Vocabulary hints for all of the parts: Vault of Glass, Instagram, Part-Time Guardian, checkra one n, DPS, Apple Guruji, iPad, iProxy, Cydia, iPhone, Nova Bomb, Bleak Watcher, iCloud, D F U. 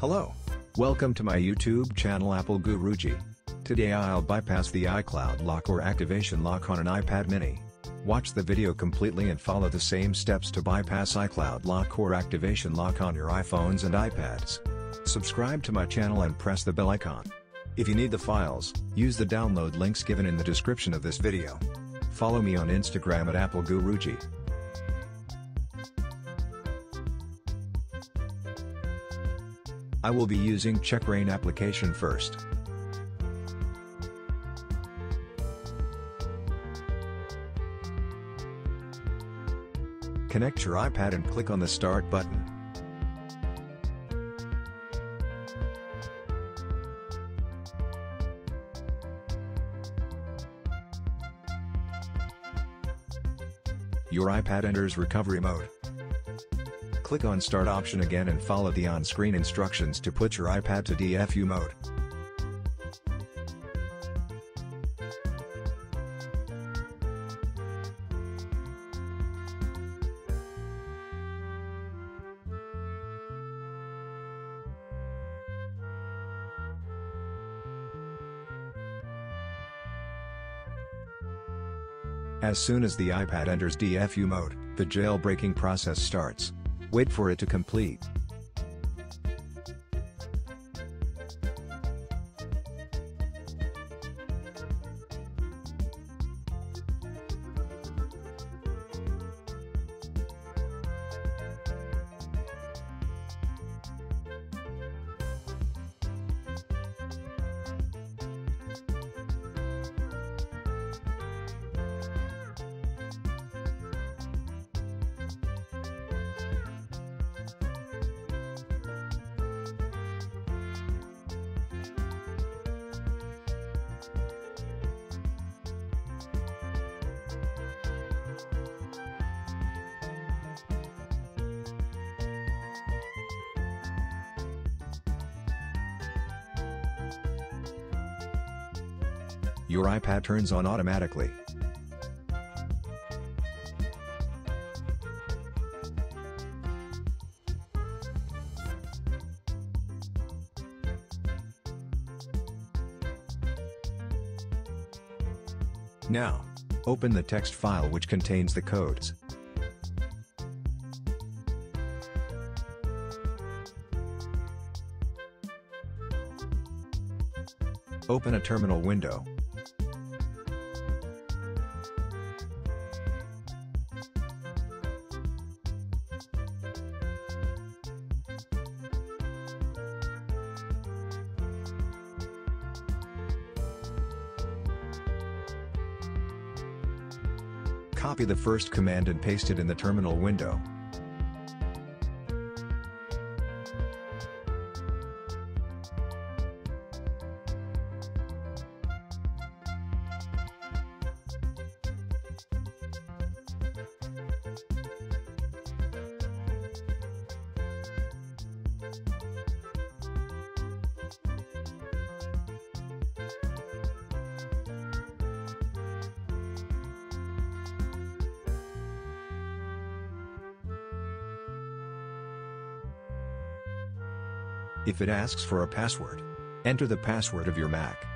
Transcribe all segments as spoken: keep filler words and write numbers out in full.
Hello. Welcome to my YouTube channel Apple Guruji. Today I'll bypass the iCloud lock or activation lock on an iPad mini. Watch the video completely and follow the same steps to bypass iCloud lock or activation lock on your iPhones and iPads. Subscribe to my channel and press the bell icon. If you need the files, use the download links given in the description of this video. Follow me on Instagram at Apple Guruji. I will be using checkra one n application first. Connect your iPad and click on the Start button. Your iPad enters recovery mode. Click on Start option again and follow the on-screen instructions to put your iPad to D F U mode. As soon as the iPad enters D F U mode, the jailbreaking process starts. Wait for it to complete. Your iPad turns on automatically. Now, open the text file which contains the codes. Open a terminal window. Copy the first command and paste it in the terminal window. If it asks for a password, enter the password of your Mac.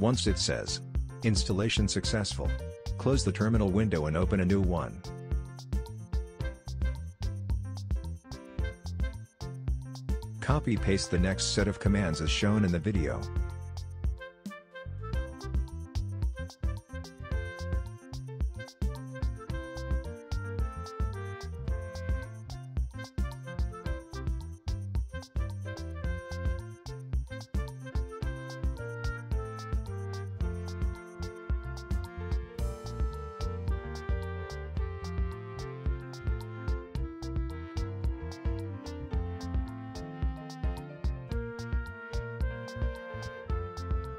Once it says installation successful, close the terminal window and open a new one. Copy-paste the next set of commands as shown in the video.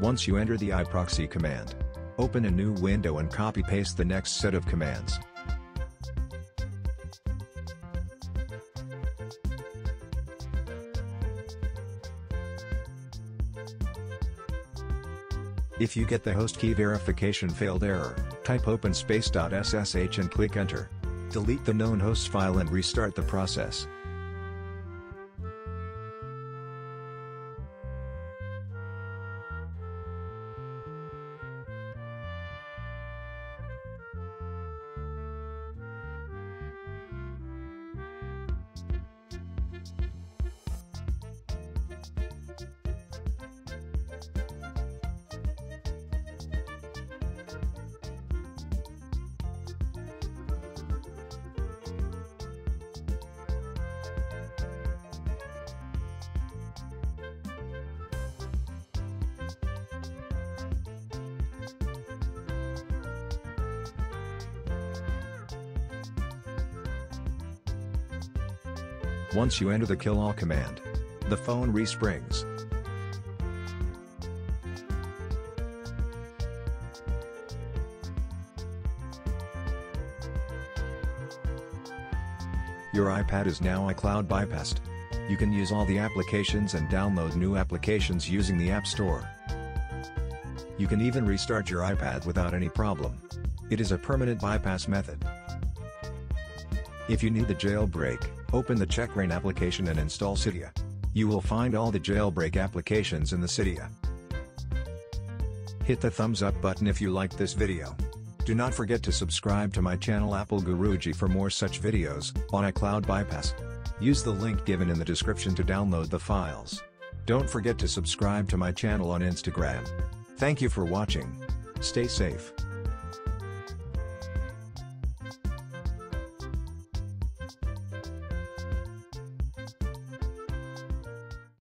Once you enter the iProxy command, open a new window and copy-paste the next set of commands. If you get the host key verification failed error, type openspace.ssh and click enter. Delete the known host file and restart the process. Once you enter the kill all command, the phone resprings. Your iPad is now iCloud bypassed. You can use all the applications and download new applications using the App Store. You can even restart your iPad without any problem. It is a permanent bypass method. If you need the jailbreak, open the checkra one n application and install Cydia. You will find all the jailbreak applications in the Cydia. Hit the thumbs up button if you liked this video. Do not forget to subscribe to my channel Apple Guruji for more such videos on iCloud bypass. Use the link given in the description to download the files. Don't forget to subscribe to my channel on Instagram. Thank you for watching. Stay safe.